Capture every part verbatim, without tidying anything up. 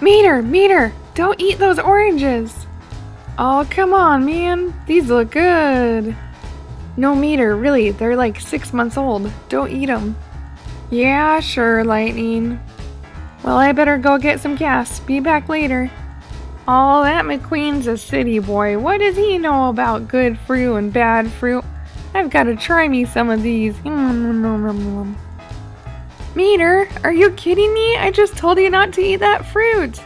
Meter, Meter, don't eat those oranges. Oh, come on, man. These look good. No, Meter, really, they're like six months old. Don't eat them. Yeah, sure, Lightning. Well, I better go get some gas. Be back later. Oh, that McQueen's a city boy. What does he know about good fruit and bad fruit? I've got to try me some of these. Meter, are you kidding me? I just told you not to eat that fruit.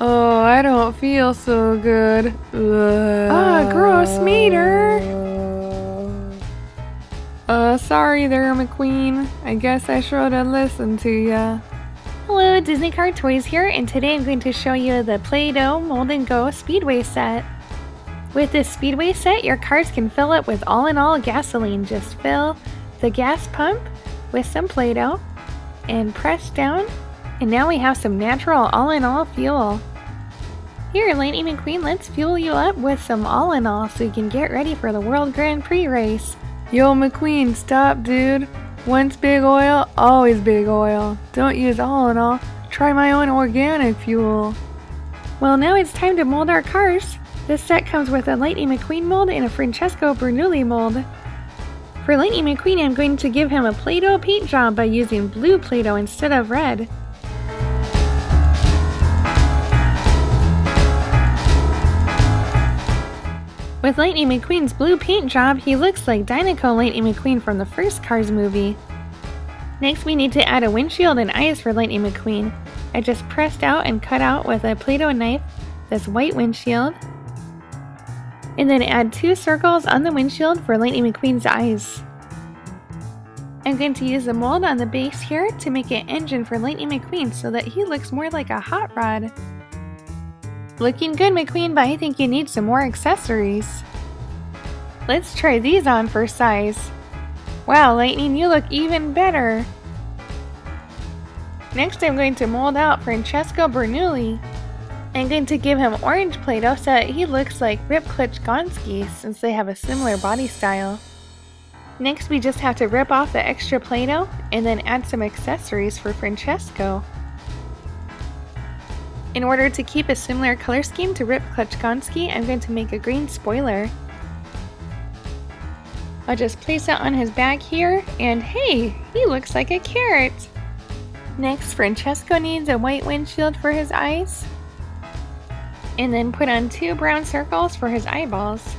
Oh, I don't feel so good. Ah, uh, gross, Meter. Uh, sorry there, McQueen. I guess I should have listened to ya. Hello, Disney Car Toys here, and today I'm going to show you the Play-Doh Mold and Go Speedway set. With this Speedway set, your cars can fill up with all-in-all gasoline. Just fill the gas pump with some Play-Doh and press down, and now we have some natural all-in-all fuel. Here, Lightning McQueen, let's fuel you up with some all-in-all so you can get ready for the World Grand Prix race. Yo, McQueen, stop, dude. Once big oil, always big oil. Don't use all in all. Try my own organic fuel. Well, now it's time to mold our cars. This set comes with a Lightning McQueen mold and a Francesco Bernoulli mold. For Lightning McQueen, I'm going to give him a Play-Doh paint job by using blue Play-Doh instead of red. With Lightning McQueen's blue paint job, he looks like Dinoco Lightning McQueen from the first Cars movie. Next, we need to add a windshield and eyes for Lightning McQueen. I just pressed out and cut out with a Play-Doh knife this white windshield. And then add two circles on the windshield for Lightning McQueen's eyes. I'm going to use the mold on the base here to make an engine for Lightning McQueen so that he looks more like a hot rod. Looking good, McQueen, but I think you need some more accessories. Let's try these on for size. Wow, Lightning, you look even better. Next, I'm going to mold out Francesco Bernoulli. I'm going to give him orange Play-Doh so that he looks like Rip Klutchgonski since they have a similar body style. Next, we just have to rip off the extra Play-Doh and then add some accessories for Francesco. In order to keep a similar color scheme to Rip Klutchgonski, I'm going to make a green spoiler. I'll just place it on his back here, and hey, he looks like a carrot! Next, Francesco needs a white windshield for his eyes, and then put on two brown circles for his eyeballs.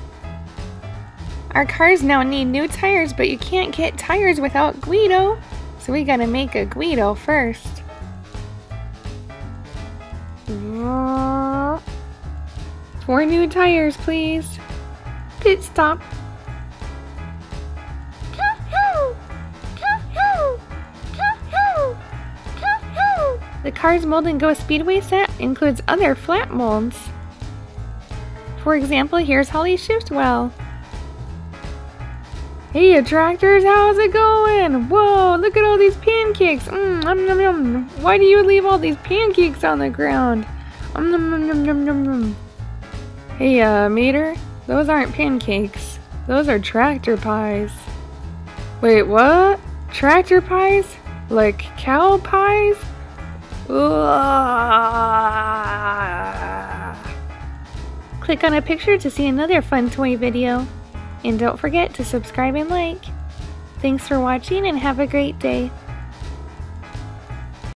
Our cars now need new tires, but you can't get tires without Guido, so we gotta make a Guido first. Four new tires, please. Pit stop. The Cars Mold and Go Speedway set includes other flat molds. For example, here's Holly Shiftwell. Hey, attractors, how's it going? Whoa, look at all these pancakes. Mm, nom, nom, nom. Why do you leave all these pancakes on the ground? Um, nom, nom, nom, nom, nom, nom. Hey, uh, Meter, those aren't pancakes. Those are tractor pies. Wait, what? Tractor pies? Like cow pies? Ugh. Click on a picture to see another fun toy video. And don't forget to subscribe and like. Thanks for watching and have a great day.